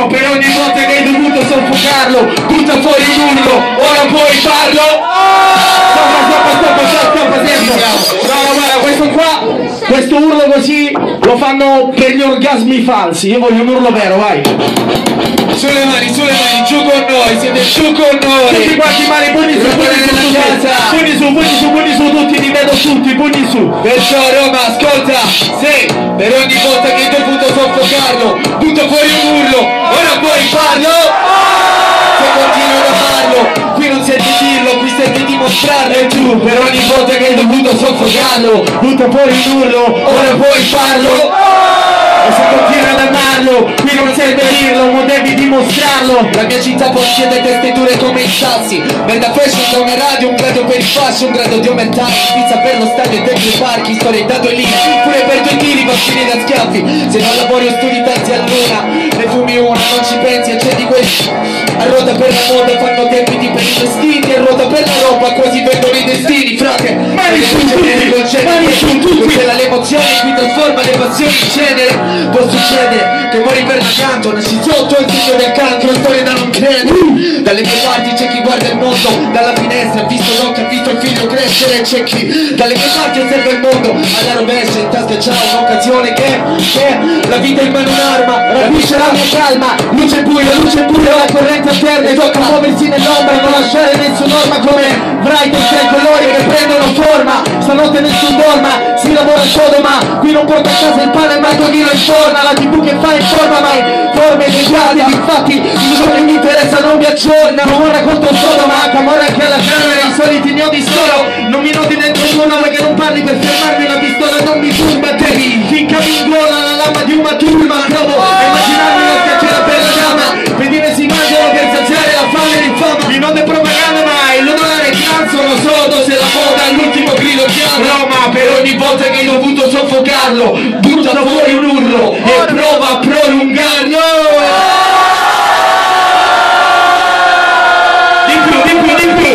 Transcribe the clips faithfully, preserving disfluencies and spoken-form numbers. no, per ogni volta che hai dovuto soffocarlo, butta fuori un urlo, ora puoi farlo. Stoppa, stoppa, stoppa, stoppa, guarda, guarda, questo qua, questo urlo così lo fanno per gli orgasmi falsi. Io voglio un urlo vero, vai. Sulle mani, sulle mani, giù con noi, siete giù con noi. Tutti quanti mani, pugni su, pugni su, pugni su, pugni su, pugni su, tutti, li vedo tutti, pugni su. Perciò Roma, ascolta, se per ogni volta che hai dovuto soffocarlo, butto fuori un urlo, ora puoi farlo. Se continuano a farlo, qui non senti dirlo, qui senti dimostrarlo. E tu, per ogni volta che hai dovuto soffocarlo, butto fuori un urlo, ora puoi farlo. E se continui ad amarlo, qui non serve dirlo, non devi dimostrarlo. La mia città possiede teste dure come i sassi. Merda fashion da una radio, un grado per il fashion, un grado di aumentare. Pizza per lo stadio e dentro i parchi, storia dato lì. Pure per due tiri, vaccini da schiaffi. Se non lavori o studi tanti a luna, ne fumi una, non ci pensi, accendi questo. A ruota per la moda fanno debiti per i vestiti, a ruota per la roba quasi vendono i destini, frate. Mani su tutti, mani su tutti. Tutela le emozioni, qui trasforma le passioni in genere. Può succedere che muori per l'accanto, nasci sotto il figlio del cancro, storia da non credere. Dalle mie parti c'è chi guarda il mondo, dalla finestra ha visto l'occhio, ha visto il figlio crescere. C'è chi dalle mie parti osserva il mondo, alla rovescia in tasca c'ha un'occasione che, che la vita in mano un'arma, rapisce la mia calma. Luce buia, luce buia, la corrente alterne, tocca muoversi nell'ombra, non lasciare nessun orma come bright e sei colori che prendono forma. Stanotte nessun dorma, si lavora sodo ma qui non porta a casa il pane ma il toghino in forma. La tv che fa in forma ma in forme deviate, infatti il giorno che mi interessa non mi aggiorna. Camorra contro sodo ma camorra anche alla camera, i soliti ignoti solo, non mi noti dentro il mondo perché non parli per fermarmi. La pistola non mi turba, devi finca mi ingola la lama di una turma. Provo a immaginarmi una scacchiera per la cama, pedine si mangiano per saziare la fame e l'infama. Mi non è propaganda mai, l'onore non sono sodo, se la moda è l'ultimo grido chiama. Roma, per ogni volta che hai dovuto soffocarlo, butta fuori un urlo e prova a prolungarlo. Di più, di più, di più.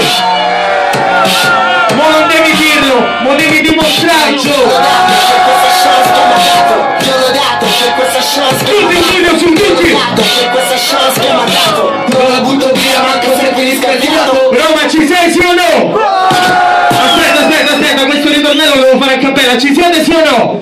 Ma non devi dirlo, ma devi dimostrarlo. Io l'ho dato, c'è questa chance che mi ha dato. Io l'ho dato, c'è questa chance che mi ha dato. Io l'ho dato, c'è questa chance che mi ha dato. Non la butto via, manco se mi riscaldiato. Roma, ci sei sì o no? Aspetta, aspetta, aspetta, questo ritornello lo devo fare a cappella. Ci siete sì o no?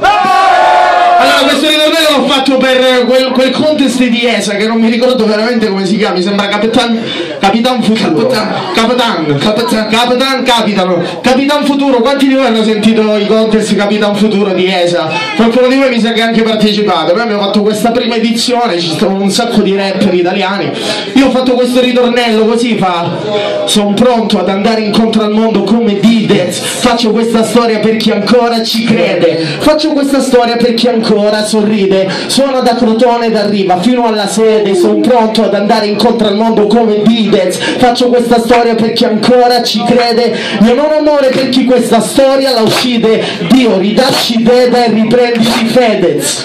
Allora, questo ritornello l'ho fatto per quel, quel contest di E S A che non mi ricordo veramente come si chiama, mi sembra Capitan, Capitan Futuro. Capitan, Capitan, Capitan, Capitano. Capitan Futuro, quanti di voi hanno sentito i contest Capitan Futuro di E S A? Qualcuno di voi mi sa che ha anche partecipato. Noi abbiamo fatto questa prima edizione, ci stavano un sacco di rapper italiani. Io ho fatto questo ritornello così, fa: sono pronto ad andare incontro al mondo come Didez, faccio questa storia per chi ancora ci crede, faccio questa storia per chi ancora ora sorride, sono da Crotone ed arriva fino alla sede, sono pronto ad andare incontro al mondo come Didez, faccio questa storia per chi ancora ci crede, io non onore per chi questa storia la uccide, Dio ridacci Deda e riprenditi Fedez.